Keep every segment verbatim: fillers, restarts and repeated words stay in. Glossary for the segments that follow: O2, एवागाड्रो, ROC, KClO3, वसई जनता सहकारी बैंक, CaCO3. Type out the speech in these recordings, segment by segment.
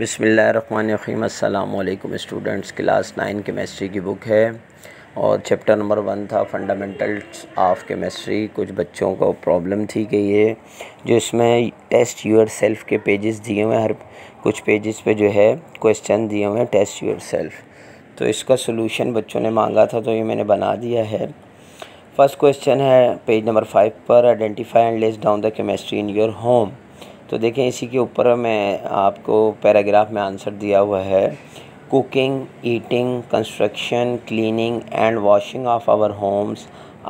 बिस्मिल्लाहिर्रहमानिर्रहीम अस्सलाम ओ अलैकुम स्टूडेंट्स। क्लास नाइन केमिस्ट्री की बुक है और चैप्टर नंबर वन था फंडामेंटल्स ऑफ केमिस्ट्री। कुछ बच्चों को प्रॉब्लम थी कि ये जो इसमें टेस्ट योर सेल्फ के पेजेस दिए हुए हैं, हर कुछ पेजेस पे जो है क्वेश्चन दिए हुए हैं टेस्ट योर सेल्फ, तो इसका सोल्यूशन बच्चों ने मांगा था तो ये मैंने बना दिया है। फर्स्ट क्वेश्चन है पेज नंबर फाइव पर, identify and list down the chemistry in your home. तो देखें इसी के ऊपर मैं आपको पैराग्राफ में आंसर दिया हुआ है। Cooking, eating, construction, cleaning and washing of our homes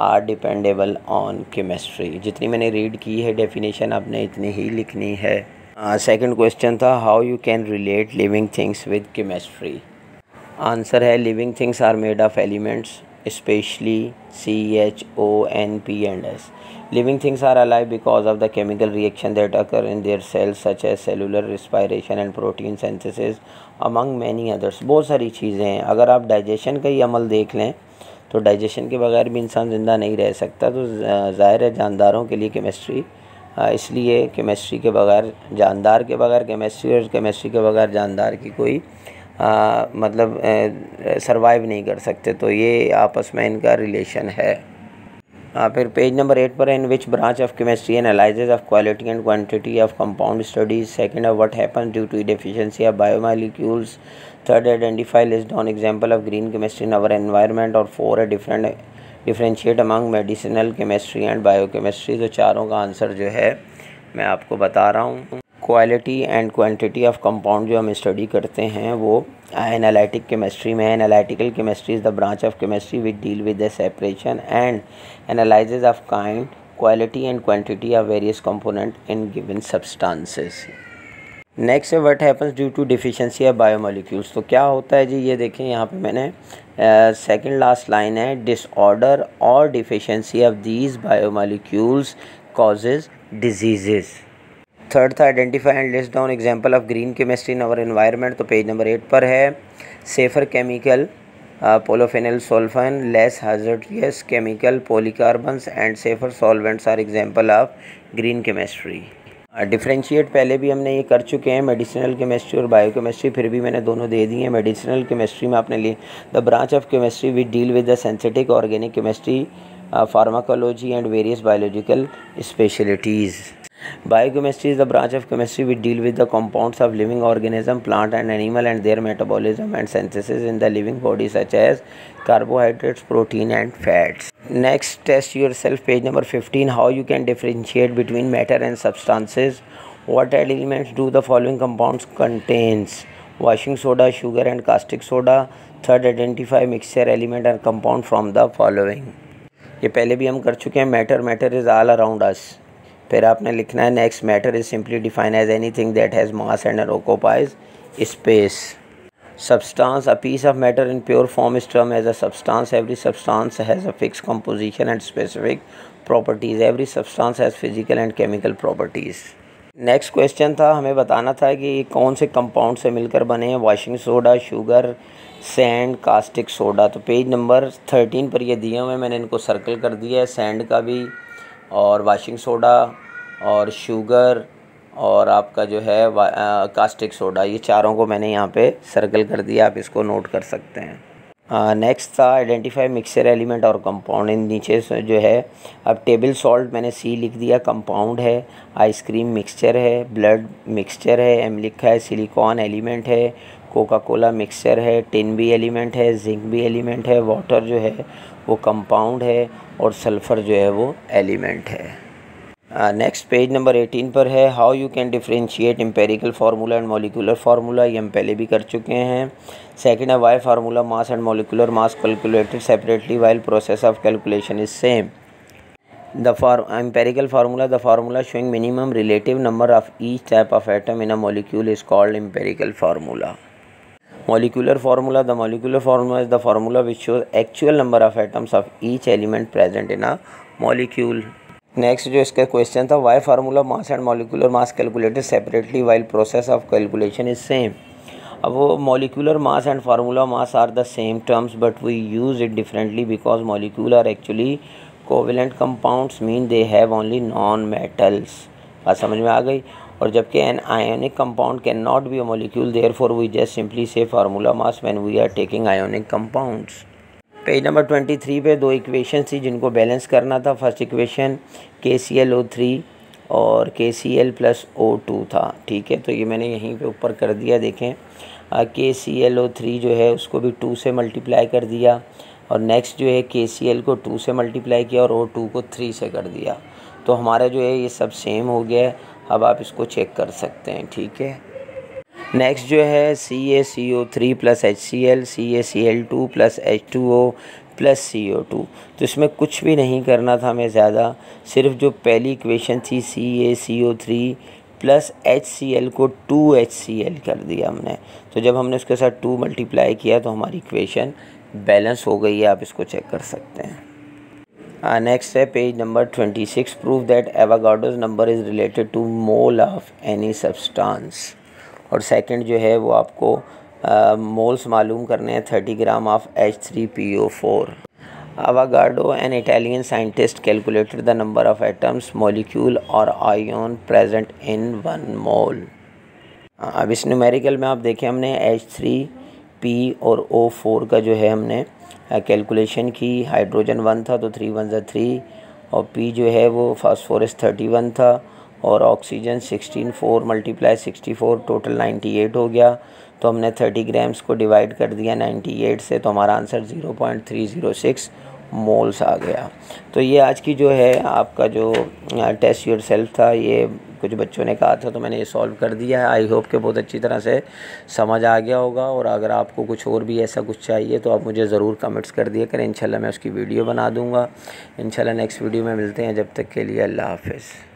are dependable on chemistry. जितनी मैंने रीड की है डेफिनेशन आपने इतनी ही लिखनी है। सेकंड uh, क्वेश्चन था how you can relate living things with chemistry. Answer है living things are made of elements especially C, H, O, N, P and S. Living things are alive because of the chemical reaction that occur in their cells such as cellular respiration and protein synthesis among many others. बहुत सारी चीज़ें हैं। अगर आप digestion का ही अमल देख लें तो digestion के बगैर भी इंसान ज़िंदा नहीं रह सकता। तो ज़ाहिर है जानदारों के लिए chemistry, इसलिए chemistry के बगैर जानदार के बगैर chemistry और chemistry के बगैर जानदार की कोई आ, मतलब सरवाइव नहीं कर सकते। तो ये आपस में इनका रिलेशन है। आ, फिर पेज नंबर एट पर, in which branch of chemistry analysis of quality and quantity of compound studies. Second है what happens due to deficiency of biomolecules. Third है identify list down example of green chemistry in our environment. और four है different differentiate among medicinal chemistry and biochemistry. तो चारों का answer जो है मैं आपको बता रहा हूँ। Quality and quantity of compound जो हम स्टडी करते हैं वो एनालिटिक केमिस्ट्री में। Analytical chemistry is the branch of chemistry which deal with the separation and analysis of kind, quality and quantity of various component in given substances. Next है what happens due to deficiency of biomolecules. तो क्या होता है जी, ये देखें यहाँ पे मैंने सेकंड लास्ट लाइन है, डिसऑर्डर और deficiency of these biomolecules causes diseases. Third था identify and list down example of green chemistry in our environment. तो पेज नंबर एट पर है, safer chemical polyphenol सल्फेन, less hazardous chemical polycarbons and safer solvents are example of green chemistry. Differentiate पहले भी हमने ये कर चुके हैं, मेडिसिनल केमिस्ट्री और बायोकेमिस्ट्री, फिर भी मैंने दोनों दे दिए हैं। मेडिसिनल केमिस्ट्री में आपने लिए the branch of chemistry which deal with the synthetic organic chemistry, pharmacology and various biological specialities. Biochemistry is the branch of chemistry which deal with the compounds of living organism, plant and animal and their metabolism and synthesis in the living body such as carbohydrates, protein and fats. Next, test yourself page number fifteen, how you can differentiate between matter and substances. What elements do the following compounds contains? Washing soda, sugar and caustic soda. Third, identify mixture element and compound from the following. ये पहले भी हम कर चुके हैं। Matter matter is all around us. फिर आपने लिखना है next, matter is simply define as anything that has mass and occupies space. Substance, a piece of matter in pure form is term as a substance. Every substance has a fix composition and specific properties. Every substance has physical and chemical properties. Next question था, हमें बताना था कि ये कौन से compound से मिलकर बने हैं, washing soda, sugar, sand, caustic soda. तो पेज नंबर थर्टीन पर ये दिए हुए, मैंने इनको सर्कल कर दिया है, सैंड का भी और वाशिंग सोडा और शुगर और आपका जो है आ, कास्टिक सोडा। ये चारों को मैंने यहाँ पे सर्कल कर दिया, आप इसको नोट कर सकते हैं। नेक्स्ट था आइडेंटिफाई मिक्सचर एलिमेंट और कंपाउंड। इन नीचे जो है अब टेबल सॉल्ट मैंने सी लिख दिया, कंपाउंड है। आइसक्रीम मिक्सचर है, ब्लड मिक्सचर है, एम लिखा है, सिलिकॉन एलिमेंट है, कोका कोला मिक्सचर है, टिन भी एलिमेंट है, जिंक भी एलिमेंट है, वाटर जो है वो कंपाउंड है और सल्फ़र जो है वो एलिमेंट है। नेक्स्ट पेज नंबर एटीन पर है, how you can differentiate empirical formula and molecular formula. ये हम पहले भी कर चुके हैं। सेकंड है why formula mass and molecular mass calculated separately while process of calculation is same. The for empirical formula, the formula showing minimum relative number of each type of atom in a molecule is called empirical formula. Molecular formula, the molecular formula is the formula which shows actual number of atoms of each element present in a molecule. Next जो इसका question था, why formula mass and molecular mass calculated separately while process of calculation is same. अब वो molecular mass and formula mass are the same terms but we use it differently because molecule are actually covalent compounds mean they have only non metals. बात समझ में आ गई। or jabki an ionic compound cannot be a molecule, therefore we just simply say formula mass when we are taking ionic compounds. Page number twenty-three पे दो equation थी जिनको balance करना था. First equation K C L O three और K C l plus O two था, ठीक है. तो ये मैंने यहीं पे ऊपर कर दिया, देखें K C L O three जो है उसको भी टू से मल्टीप्लाई कर दिया और नेक्स्ट जो है K C l को टू से मल्टीप्लाई किया और O two को थ्री से कर दिया. तो हमारा जो है ये सब सेम हो गया है. अब आप इसको चेक कर सकते हैं, ठीक है. नेक्स्ट जो है C a C O three plus H C l C a C L two plus H two O plus C O two. तो इसमें कुछ भी नहीं करना था हमें ज़्यादा, सिर्फ जो पहली इक्वेशन थी C a C O three plus H C l को टू H C l कर दिया हमने. तो जब हमने उसके साथ टू मल्टीप्लाई किया तो हमारी इक्वेशन बैलेंस हो गई है. आप इसको चेक कर सकते हैं. नेक्स्ट है page number twenty-six. Prove that Avogadro's number is related to mole of any substance. और सेकंड जो है वो आपको मोल्स uh, मालूम करने हैं thirty gram of H three P O four. एवागाड्रो an Italian scientist calculated the number of atoms molecule और ion present in one mole. अब इस न्यूमेरिकल में आप देखें हमने H three P और O four का जो है हमने कैलकुलेशन uh, की. हाइड्रोजन वन था तो थ्री वन ज़ा थ्री और P जो है वो फास्फोरस थर्टी वन था और oxygen sixteen four multiply sixty four total ninety eight हो गया. तो हमने थर्टी ग्राम्स को डिवाइड कर दिया नाइन्टी एट से तो हमारा answer zero point three zero six moles आ गया. तो ये आज की जो है आपका जो टेस्ट योर सेल्फ था, ये कुछ बच्चों ने कहा था तो मैंने ये सॉल्व कर दिया है. आई होप कि बहुत अच्छी तरह से समझ आ गया होगा. और अगर आपको कुछ और भी ऐसा कुछ चाहिए तो आप मुझे ज़रूर कमेंट्स कर दिया करें. इंशाल्लाह मैं उसकी वीडियो बना दूँगा. इंशाल्लाह नेक्स्ट वीडियो में मिलते हैं. जब तक के लिए अल्लाह हाफिज़.